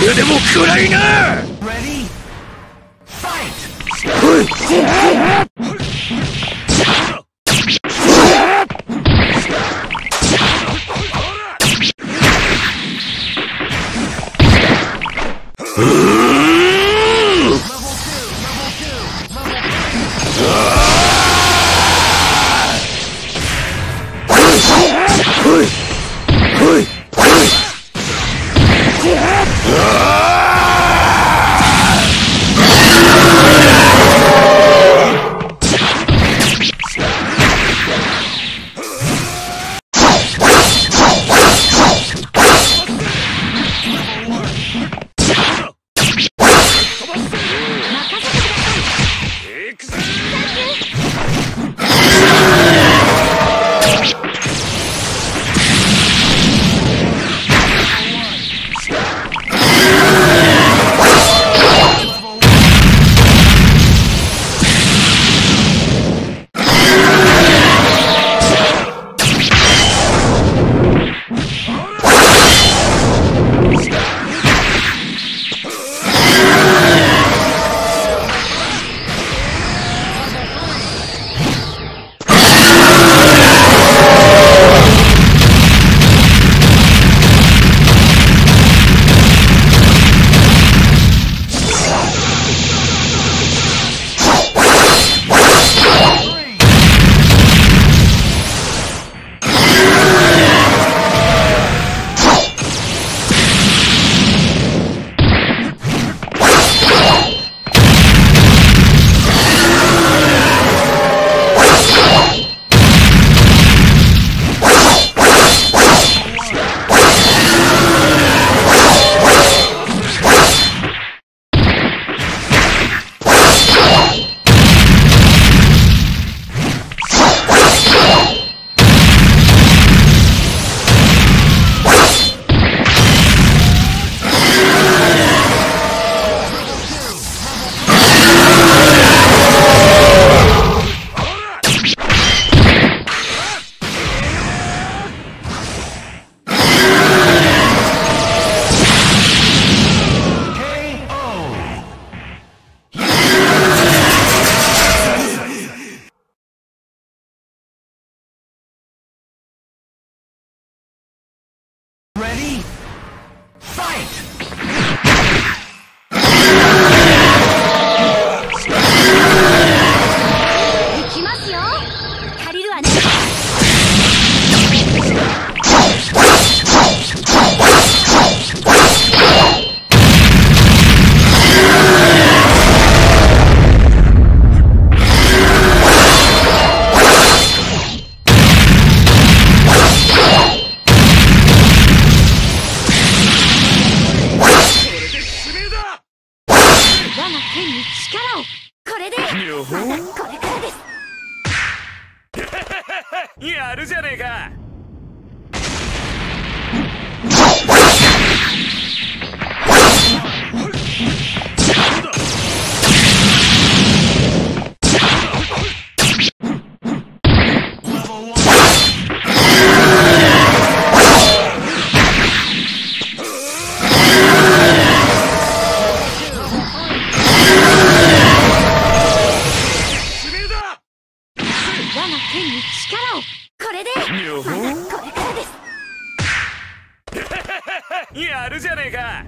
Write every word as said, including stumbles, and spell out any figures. れでも食らいな。Ready? Fight! やるじゃねえか。やるじゃねえか。